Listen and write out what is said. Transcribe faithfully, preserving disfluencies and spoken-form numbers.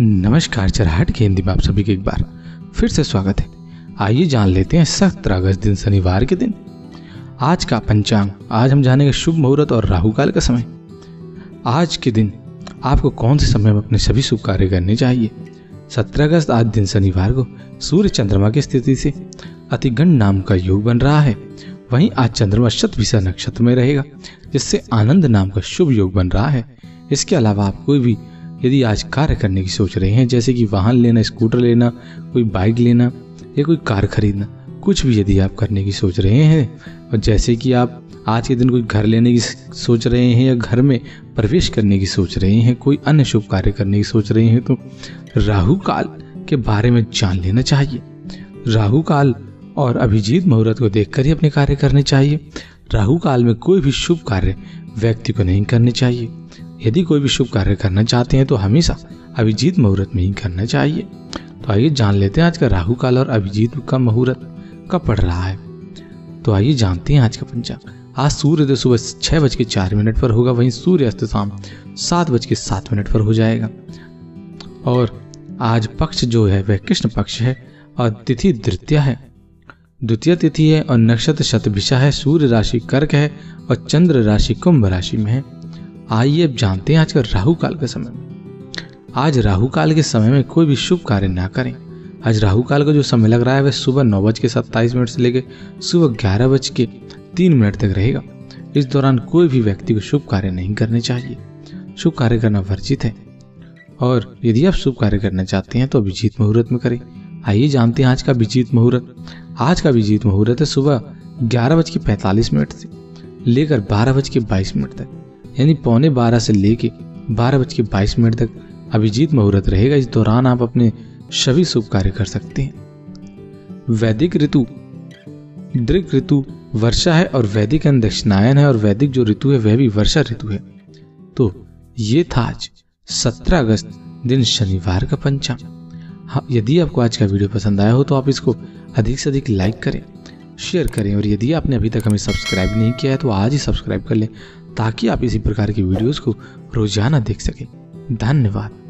नमस्कार, जरा हटके हिंदी में आप सभी के एक बार फिर से स्वागत है। आइए जान लेते हैं सत्रह अगस्त दिन शनिवार के दिन आज का पंचांग। आज हम जानेंगे शुभ मुहूर्त और राहुकाल का समय। आज के दिन आपको कौन से समय में अपने सभी शुभ कार्य करने चाहिए। सत्रह अगस्त आज दिन शनिवार को सूर्य चंद्रमा की स्थिति से अतिगण नाम का योग बन रहा है। वहीं आज चंद्रमा शतभिषा नक्षत्र में रहेगा, जिससे आनंद नाम का शुभ योग बन रहा है। इसके अलावा आप कोई भी यदि आज कार्य करने की सोच रहे हैं, जैसे कि वाहन लेना, स्कूटर लेना, कोई बाइक लेना या कोई कार खरीदना, कुछ भी यदि आप करने की सोच रहे हैं, और जैसे कि आप आज के दिन कोई घर लेने की सोच रहे हैं या घर में प्रवेश करने की सोच रहे हैं, कोई अन्य शुभ कार्य करने की सोच रहे हैं, तो राहु काल के बारे में जान लेना चाहिए। राहु काल और अभिजीत मुहूर्त को देखकर ही अपने कार्य करने चाहिए। राहु काल में कोई भी शुभ कार्य व्यक्ति को नहीं करने चाहिए। यदि कोई भी शुभ कार्य करना चाहते हैं तो हमेशा अभिजीत मुहूर्त में ही करना चाहिए। तो आइए जान लेते हैं आज का राहु काल और अभिजीत का मुहूर्त कब पड़ रहा है। तो आइए जानते हैं आज का पंचांग। आज सूर्योदय सुबह छः बज के चार मिनट पर होगा, वहीं सूर्यास्त शाम सात बज के सात मिनट पर हो जाएगा। और आज पक्ष जो है वह कृष्ण पक्ष है और तिथि द्वितीया है द्वितीय तिथि है और नक्षत्र शतभिषा है। सूर्य राशि कर्क है और चंद्र राशि कुंभ राशि में है। आइए अब जानते हैं आज का राहु काल के समय में। आज राहु काल के समय में कोई भी शुभ कार्य ना करें। आज राहु काल का जो समय लग रहा है वह सुबह नौ बज के सत्ताईस मिनट से लेकर सुबह ग्यारह बज के तीन मिनट तक रहेगा। इस दौरान कोई भी व्यक्ति को शुभ कार्य नहीं करने चाहिए। शुभ कार्य करना वर्जित है और यदि आप शुभ कार्य करना चाहते हैं तो अभिजीत मुहूर्त में करें। आइए जानते हैं आज का अभिजीत मुहूर्त। आज का अभिजीत मुहूर्त है सुबह ग्यारह बज के पैंतालीस मिनट से लेकर बारह बज के बाईस मिनट तक, यानी पौने बारह से लेके बारह बज के बाईस मिनट तक अभिजीत मुहूर्त रहेगा। इस दौरान आप अपने सभी शुभ कार्य कर सकते हैं। वैदिक ऋतु दृग ऋतु वर्षा है और वैदिक एन दक्षिणायन है और वैदिक जो ऋतु है वह भी वर्षा ऋतु है। तो ये था आज सत्रह अगस्त दिन शनिवार का पंचांग। हाँ, यदि आपको आज का वीडियो पसंद आया हो तो आप इसको अधिक से अधिक लाइक करें, शेयर करें और यदि आपने अभी तक हमें सब्सक्राइब नहीं किया है तो आज ही सब्सक्राइब कर लें ताकि आप इसी प्रकार की वीडियोस को रोजाना देख सकें। धन्यवाद।